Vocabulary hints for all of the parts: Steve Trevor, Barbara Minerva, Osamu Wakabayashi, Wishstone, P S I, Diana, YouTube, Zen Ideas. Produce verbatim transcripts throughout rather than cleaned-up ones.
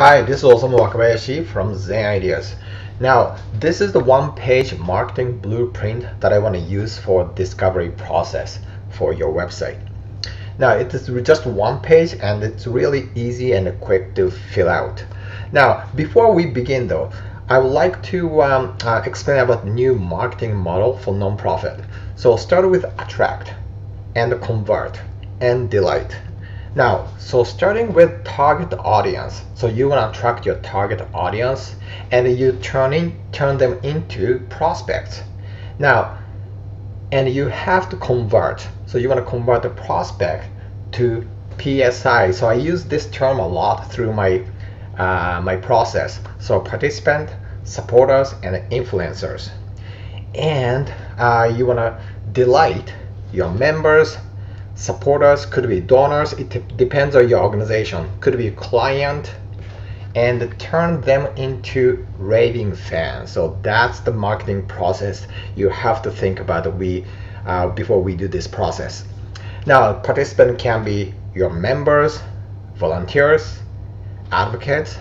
Hi, this is Osamu Wakabayashi from Zen Ideas. Now, this is the one-page marketing blueprint that I want to use for discovery process for your website. Now, it is just one page and it's really easy and quick to fill out. Now, before we begin though, I would like to um, uh, explain about the new marketing model for nonprofit. So start with attract and convert and delight. Now, so starting with target audience, so you want to attract your target audience and you turn in turn them into prospects. Now, and you have to convert, so you want to convert the prospect to P S I. So I use this term a lot through my uh, my process. So participant, supporters, and influencers. And uh, you want to delight your members. Supporters could be donors, it depends on your organization, could be client, and turn them into raving fans. So that's the marketing process you have to think about we uh, before we do this process. Now, participant can be your members, volunteers, advocates,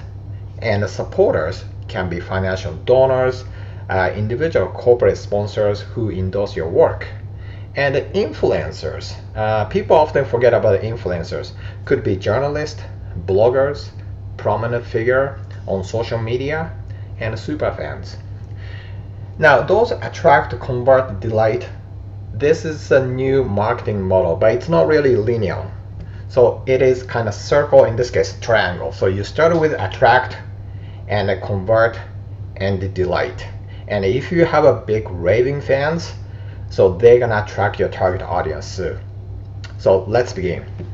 and supporters can be financial donors, uh, individual corporate sponsors who endorse your work. And influencers, uh, people often forget about influencers, could be journalists, bloggers, prominent figure on social media, and superfans. Now, those attract, convert, delight, this is a new marketing model, but it's not really linear. So it is kind of circle, in this case triangle. So you start with attract and convert and delight. And if you have a big raving fans, so they're gonna attract your target audience soon. So let's begin.